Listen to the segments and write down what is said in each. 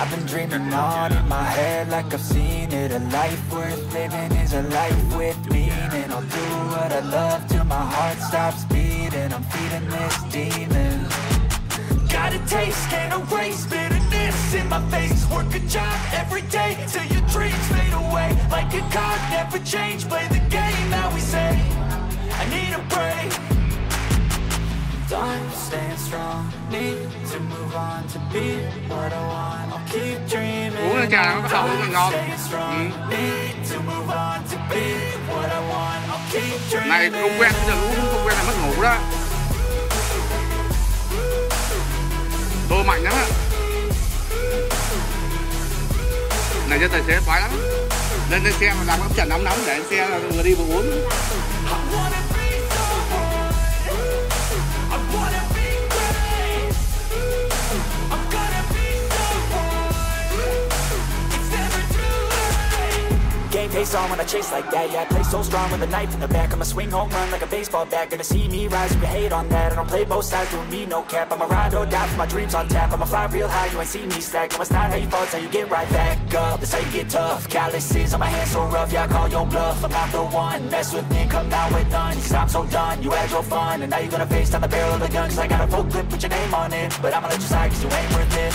I've been dreaming on in my head like I've seen it. A life worth living is a life with meaning. I'll do what I love till my heart stops beating. I'm feeding this demon. Got a taste, can't erase bitterness in my face. Work a job every day till your dreams fade away. Like a card, never change, play the game that we say. I need a break. Time staying strong, need to move on to be what I want. I'll keep dreaming. Time staying strong, need to move on to be what I want. I'll keep dreaming. Tô mạnh lắm ạ. Này cho tài xế khoái lắm. Lên lên xe mà làm cái trận nóng để xe là vừa đi vừa uống. Game face on when I chase like that. Yeah, I play so strong with a knife in the back. I'ma swing home run like a baseball bat. Gonna see me rise, you can hate on that. I don't play both sides, doing me no cap. I'ma ride or die for my dreams on tap. I'ma fly real high, you ain't see me slack. No, it's not how you fall, it's how you get right back up. That's how you get tough. Calluses on my hands so rough, yeah, I call your bluff. I'm not the one, mess with me, come out with none. Cause I'm so done, you had your fun. And now you're gonna face down the barrel of the gun. Cause I got a full clip, put your name on it. But I'ma let you slide cause you ain't worth it.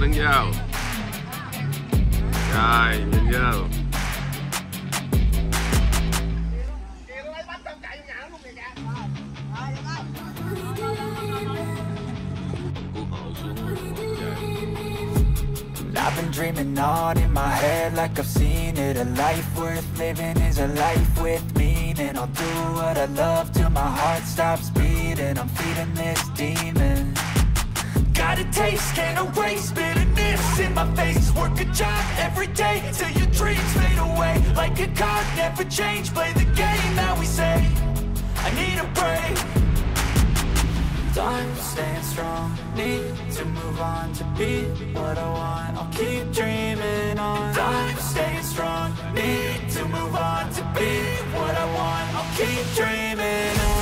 Đứng vào rồi, đứng vào I've been dreaming on in my head like I've seen it. A life worth living is a life with meaning. I'll do what I love till my heart stops beating. I'm feeding this demon. Got a taste, can't erase bitterness in my face. Work a job every day till your dreams fade away. Like a card, never change, play the game that we say. I need a break. Time staying strong, need to move on to be what I want. I'll keep dreaming on. Time staying strong, need to move on to be what I want. I'll keep dreaming on.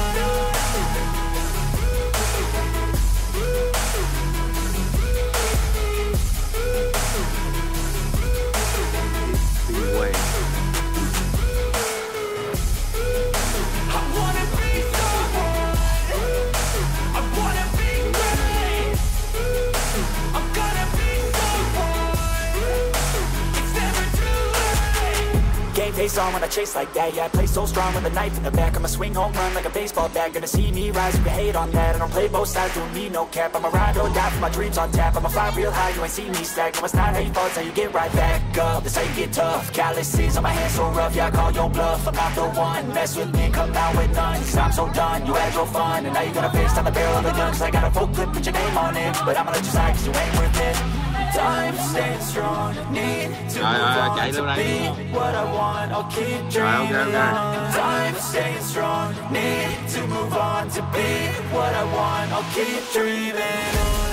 Face on when I chase like that, yeah, I play so strong with a knife in the back. I'ma swing home run like a baseball bat. Gonna see me rise, you can hate on that. I don't play both sides, doing me no cap. I'ma ride or die for my dreams on tap. I'ma fly real high, you ain't see me slack. No, it's not how you fall, it's how you get right back up. That's how you get tough. Calluses on my hands so rough, yeah, I call your bluff. I'm not the one, mess with me, come out with none. Cause I'm so done, you had your fun. And now you're gonna face down the barrel of the gun. Cause I got a full clip, put your name on it. But I'ma let you slide cause you ain't worth it. Time staying strong, need to be what I want. I'll keep dreaming on. Time staying strong, need to move on to be what I want. I'll keep dreaming on.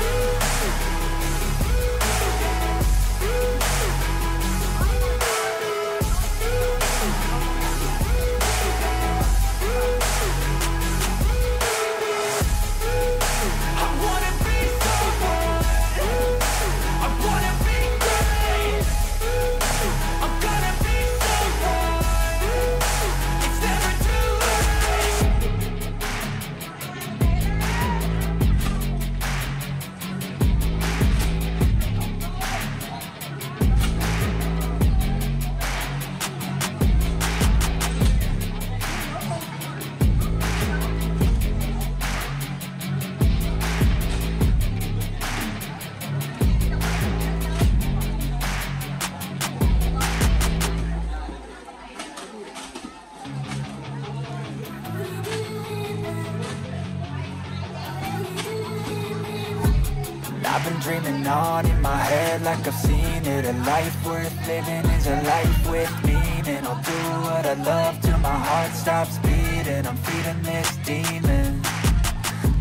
I've been dreaming on in my head like I've seen it. A life worth living is a life with meaning. I'll do what I love till my heart stops beating. I'm feeding this demon.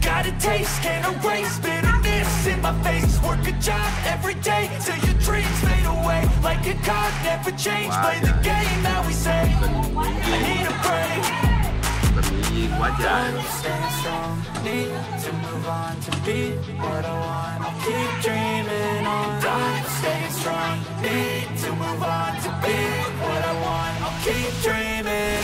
Got a taste, can't erase bitterness in my face. Work a job every day till your dreams fade away. Like a card, never change, wow, play the game that we say. I need a break. Time to stay strong, need to move on, to be what I want, I'll keep dreaming on. Time to stay strong, need to move on, to be what I want, I'll keep dreaming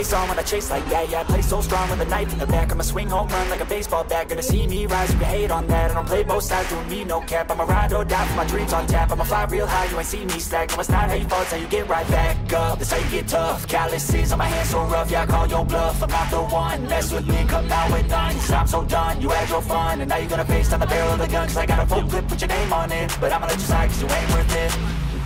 face on when I chase like that, yeah, I play so strong with a knife in the back. I'ma swing home run like a baseball bat. Gonna see me rise, you can hate on that. I don't play both sides, doing me no cap. I'ma ride or die for my dreams on tap. I'ma fly real high, you ain't see me slack. No, it's not how you fall, it's how you get right back up. That's how you get tough. Calluses on my hands so rough, yeah, I call your bluff. I'm not the one, mess with me, come out with none. Cause I'm so done, you had your fun, and now you're gonna face down the barrel of the gun. Cause I got a full clip, put your name on it, but I'ma let you slide cause you ain't worth it.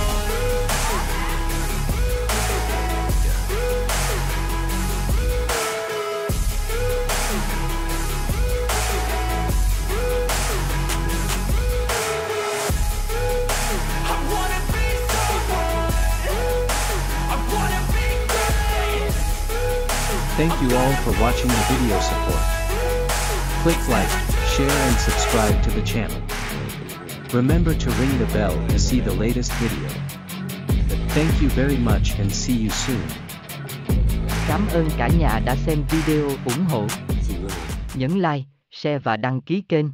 on. Thank you all for watching the video support. Click like, share and subscribe to the channel. Remember to ring the bell to see the latest video. Thank you very much and see you soon. Cảm ơn cả nhà đã xem video ủng hộ. Nhấn like, share và đăng ký kênh.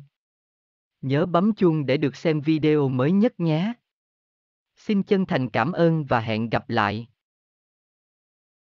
Nhớ bấm chuông để được xem video mới nhất nhé. Xin chân thành cảm ơn và hẹn gặp lại.